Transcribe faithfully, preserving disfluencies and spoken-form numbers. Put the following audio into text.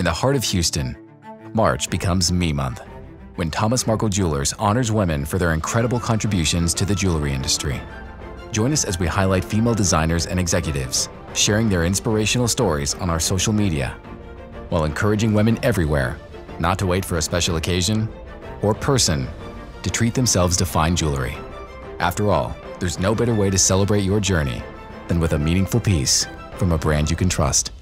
In the heart of Houston, March becomes Me Month, when Thomas Markle Jewelers honors women for their incredible contributions to the jewelry industry. Join us as we highlight female designers and executives, sharing their inspirational stories on our social media, while encouraging women everywhere not to wait for a special occasion or person to treat themselves to fine jewelry. After all, there's no better way to celebrate your journey than with a meaningful piece from a brand you can trust.